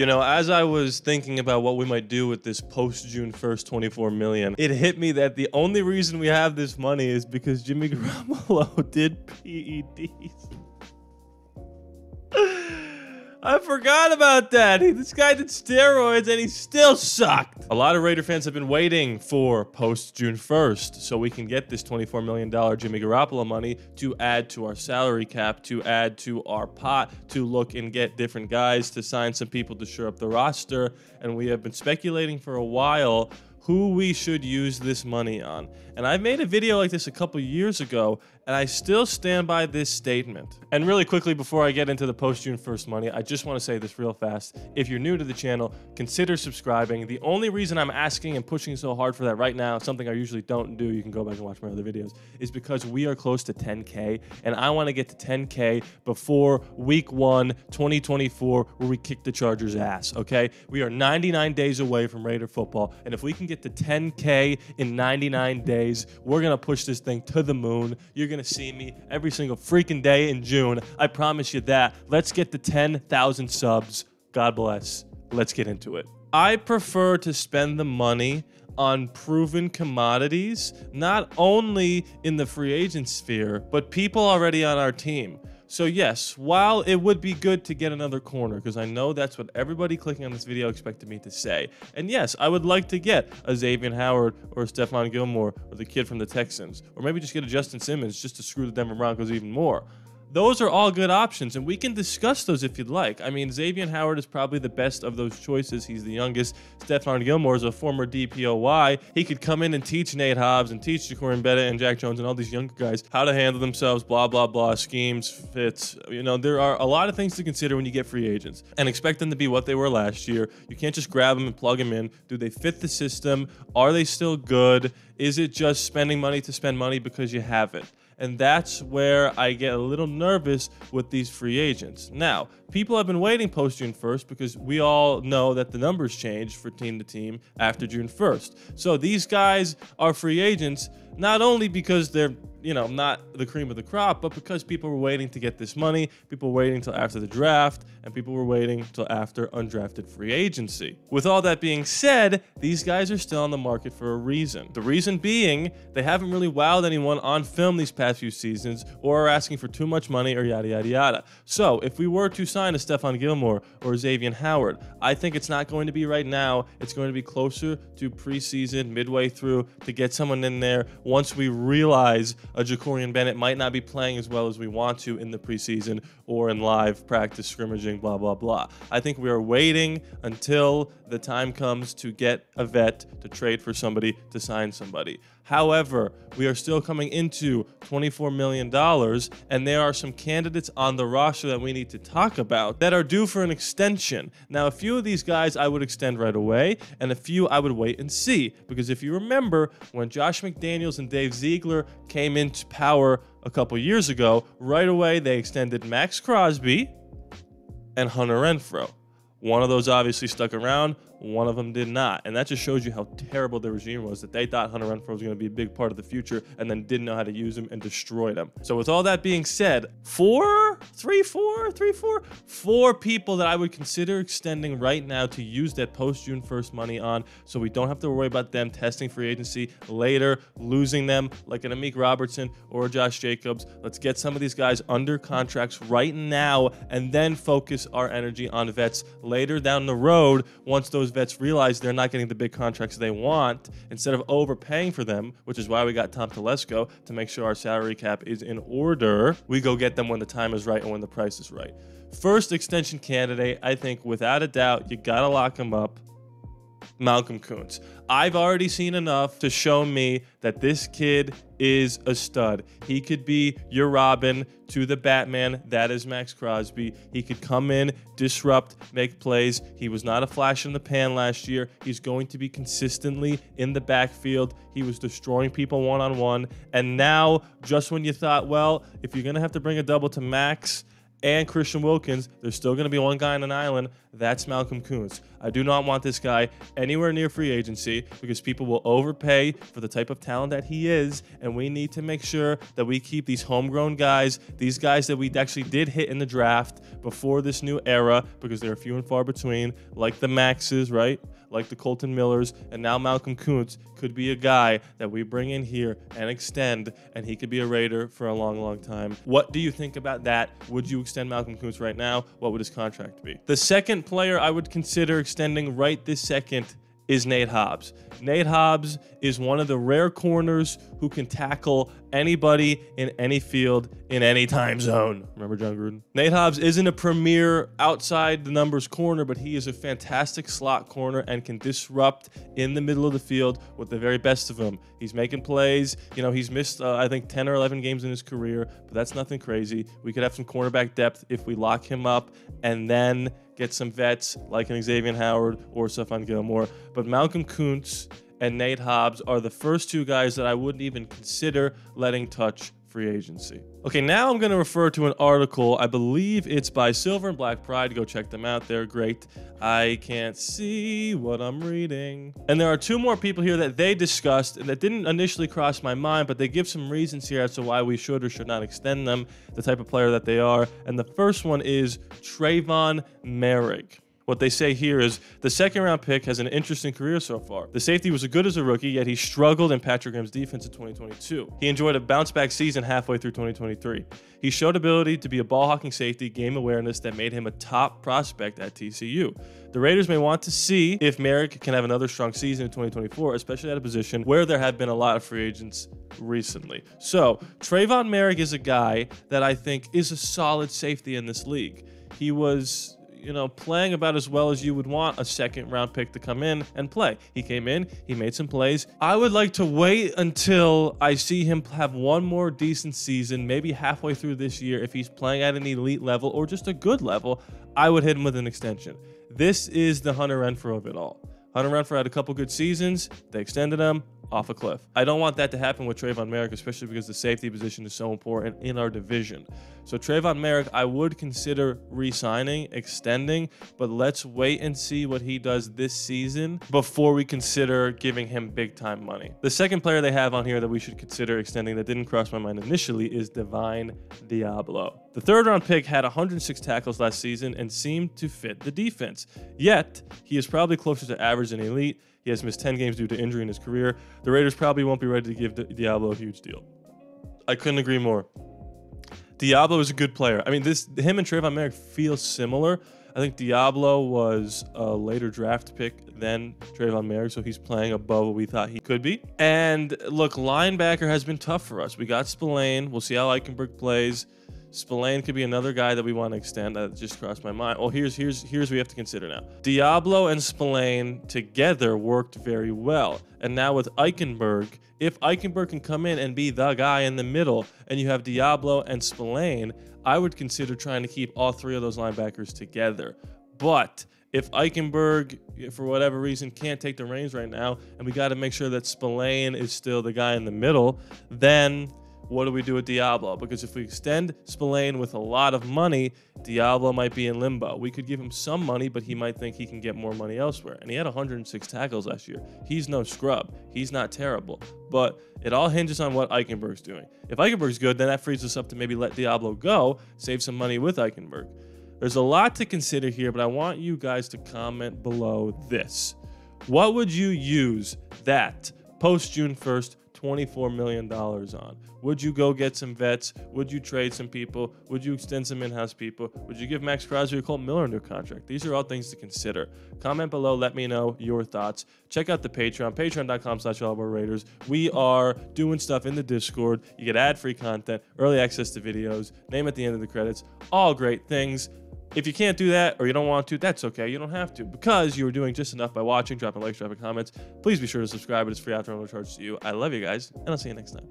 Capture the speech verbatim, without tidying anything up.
You know, as I was thinking about what we might do with this post-June first twenty-four million dollars, it hit me that the only reason we have this money is because Jimmy Garoppolo did P E Ds. I forgot about that. He, this guy did steroids and he still sucked. A lot of Raider fans have been waiting for post-June first so we can get this twenty-four million dollars Jimmy Garoppolo money to add to our salary cap, to add to our pot, to look and get different guys, to sign some people to shore up the roster. And we have been speculating for a while who we should use this money on. And I made a video like this a couple years ago, and I still stand by this statement. And really quickly, before I get into the post-June first money, I just want to say this real fast. If you're new to the channel, consider subscribing. The only reason I'm asking and pushing so hard for that right now, something I usually don't do, you can go back and watch my other videos, is because we are close to ten K, and I want to get to ten K before week one, twenty twenty-four, where we kick the Chargers' ass, okay? We are ninety-nine days away from Raider football, and if we can get to ten K in ninety-nine days, we're going to push this thing to the moon. You're going to see me every single freaking day in June. I promise you that. Let's get to ten thousand subs. God bless. Let's get into it. I prefer to spend the money on proven commodities, not only in the free agent sphere, but people already on our team. So yes, while it would be good to get another corner, because I know that's what everybody clicking on this video expected me to say. And yes, I would like to get a Xavien Howard or a Stephon Gilmore or the kid from the Texans, or maybe just get a Justin Simmons just to screw the Denver Broncos even more. Those are all good options, and we can discuss those if you'd like. I mean, Xavien Howard is probably the best of those choices. He's the youngest. Stephon Gilmore is a former D P O Y. He could come in and teach Nate Hobbs and teach Jakorian Bennett and Jack Jones and all these younger guys how to handle themselves, blah, blah, blah, schemes, fits. You know, there are a lot of things to consider when you get free agents and expect them to be what they were last year. You can't just grab them and plug them in. Do they fit the system? Are they still good? Is it just spending money to spend money because you have it? And that's where I get a little nervous with these free agents. Now, people have been waiting post-June first because we all know that the numbers change for team to team after June first. So these guys are free agents not only because they're, you know, not the cream of the crop, but because people were waiting to get this money, people were waiting until after the draft, and people were waiting until after undrafted free agency. With all that being said, these guys are still on the market for a reason. The reason being, they haven't really wowed anyone on film these past few seasons, or are asking for too much money, or yada, yada, yada. So if we were to sign a Stephon Gilmore or Xavien Howard, I think it's not going to be right now. It's going to be closer to preseason, midway through, to get someone in there once we realize a Jakorian Bennett might not be playing as well as we want to in the preseason or in live practice, scrimmaging, blah, blah, blah. I think we are waiting until the time comes to get a vet, to trade for somebody, to sign somebody. However, we are still coming into twenty-four million dollars, and there are some candidates on the roster that we need to talk about that are due for an extension. Now, a few of these guys I would extend right away, and a few I would wait and see. Because if you remember, when Josh McDaniels and Dave Ziegler came into power a couple years ago, right away they extended Maxx Crosby and Hunter Renfrow. One of those obviously stuck around, one of them did not. And that just shows you how terrible the regime was, that they thought Hunter Renfrow was going to be a big part of the future and then didn't know how to use him and destroyed him. So with all that being said, four, three, four, three, four, four people that I would consider extending right now to use that post-June first money on, so we don't have to worry about them testing free agency later, losing them like an Amik Robertson or Josh Jacobs. Let's get some of these guys under contracts right now and then focus our energy on vets later down the road, once those vets realize they're not getting the big contracts they want, instead of overpaying for them, which is why we got Tom Telesco to make sure our salary cap is in order. We go get them when the time is right and when the price is right. First extension candidate, I think without a doubt, you gotta lock him up, Malcolm Koonce. I've already seen enough to show me that this kid is a stud. He could be your Robin to the Batman. That is Maxx Crosby. He could come in, disrupt, make plays. He was not a flash in the pan last year. He's going to be consistently in the backfield. He was destroying people one-on-one. And now, just when you thought, well, if you're going to have to bring a double to Max and Christian Wilkins, there's still going to be one guy on an island. That's Malcolm Koonce. I do not want this guy anywhere near free agency because people will overpay for the type of talent that he is, and we need to make sure that we keep these homegrown guys, these guys that we actually did hit in the draft before this new era, because they're few and far between, like the Maxxes, right? Like the Colton Millers, and now Malcolm Koonce could be a guy that we bring in here and extend, and he could be a Raider for a long, long time. What do you think about that? Would you extend Malcolm Koonce right now? What would his contract be? The second player I would consider extending right this second is Nate Hobbs. Nate Hobbs is one of the rare corners who can tackle anybody in any field in any time zone. Remember Jon Gruden? Nate Hobbs isn't a premier outside the numbers corner, but he is a fantastic slot corner and can disrupt in the middle of the field with the very best of them. He's making plays. You know, he's missed, uh, I think, ten or eleven games in his career, but that's nothing crazy. We could have some cornerback depth if we lock him up and then get some vets like an Xavien Howard or Stephon Gilmore. But Malcolm Koonce and Nate Hobbs are the first two guys that I wouldn't even consider letting touch free agency. Okay, now I'm going to refer to an article. I believe it's by Silver and Black Pride. Go check them out. They're great. I can't see what I'm reading. And there are two more people here that they discussed and that didn't initially cross my mind, but they give some reasons here as to why we should or should not extend them, the type of player that they are. And the first one is Trayvon Merrick. What they say here is, the second round pick has an interesting career so far. The safety was as good as a rookie, yet he struggled in Patrick Graham's defense in twenty twenty-two. He enjoyed a bounce back season halfway through twenty twenty-three. He showed ability to be a ball hawking safety, game awareness that made him a top prospect at T C U. The Raiders may want to see if Merrick can have another strong season in twenty twenty-four, especially at a position where there have been a lot of free agents recently. So Trayvon Merrick is a guy that I think is a solid safety in this league. He was, you know, playing about as well as you would want a second round pick to come in and play. He came in, he made some plays. I would like to wait until I see him have one more decent season, maybe halfway through this year. If he's playing at an elite level or just a good level, I would hit him with an extension. This is the Hunter Renfrow of it all. Hunter Renfrow had a couple good seasons. They extended him off a cliff. I don't want that to happen with Trayvon Merrick, especially because the safety position is so important in our division. So Trayvon Merrick, I would consider re-signing, extending, but let's wait and see what he does this season before we consider giving him big time money. The second player they have on here that we should consider extending that didn't cross my mind initially is Divine Deablo. The third round pick had one hundred six tackles last season and seemed to fit the defense. Yet, he is probably closer to average than elite. He has missed ten games due to injury in his career. The Raiders probably won't be ready to give Deablo a huge deal. I couldn't agree more. Deablo is a good player. I mean, this him and Trayvon Merrick feel similar. I think Deablo was a later draft pick than Trayvon Merrick, so he's playing above what we thought he could be. And look, linebacker has been tough for us. We got Spillane. We'll see how Eichenberg plays. Spillane could be another guy that we want to extend. That just crossed my mind. Well, here's here's here's what we have to consider now. Deablo and Spillane together worked very well. And now with Eichenberg, if Eichenberg can come in and be the guy in the middle, and you have Deablo and Spillane, I would consider trying to keep all three of those linebackers together. But if Eichenberg, for whatever reason, can't take the reins right now, and we got to make sure that Spillane is still the guy in the middle, then what do we do with Deablo? Because if we extend Spillane with a lot of money, Deablo might be in limbo. We could give him some money, but he might think he can get more money elsewhere. And he had one hundred six tackles last year. He's no scrub. He's not terrible. But it all hinges on what Eichenberg's doing. If Eichenberg's good, then that frees us up to maybe let Deablo go, save some money with Eichenberg. There's a lot to consider here, but I want you guys to comment below this. What would you use that post-June first twenty-four million dollars on? Would you go get some vets? Would you trade some people? Would you extend some in-house people? Would you give Maxx Crosby or Colton Miller a new contract? These are all things to consider. Comment below. Let me know your thoughts. Check out the Patreon, patreon dot com slash ALLaBorde Raiders. We are doing stuff in the Discord. You get ad-free content, early access to videos, name at the end of the credits, all great things. If you can't do that or you don't want to, that's okay. You don't have to, because you are doing just enough by watching, dropping likes, dropping comments. Please be sure to subscribe. It is free out there, no charge to you. I love you guys, and I'll see you next time.